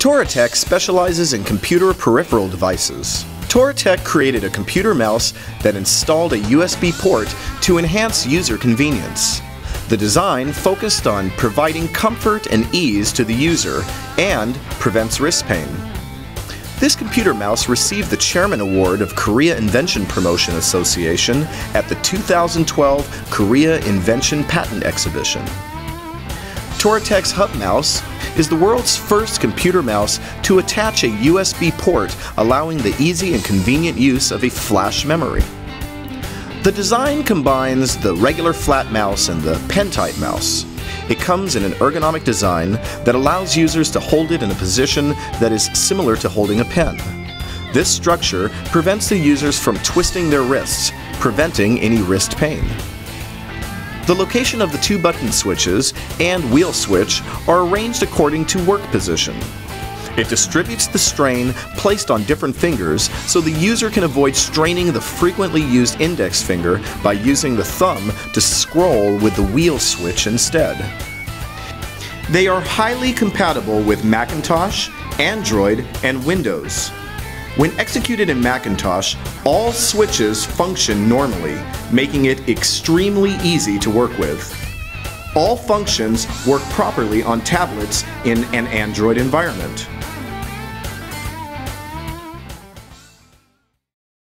Toritech specializes in computer peripheral devices. Toritech created a computer mouse that installed a USB port to enhance user convenience. The design focused on providing comfort and ease to the user and prevents wrist pain. This computer mouse received the Chairman Award of Korea Invention Promotion Association at the 2012 Korea Invention Patent Exhibition. Toritech's Hub Mouse is the world's first computer mouse to attach a USB port, allowing the easy and convenient use of a flash memory. The design combines the regular flat mouse and the pen-type mouse. It comes in an ergonomic design that allows users to hold it in a position that is similar to holding a pen. This structure prevents the users from twisting their wrists, preventing any wrist pain. The location of the two button switches and wheel switch are arranged according to work position. It distributes the strain placed on different fingers so the user can avoid straining the frequently used index finger by using the thumb to scroll with the wheel switch instead. They are highly compatible with Macintosh, Android, and Windows. When executed in Macintosh, all switches function normally, making it extremely easy to work with. All functions work properly on tablets in an Android environment.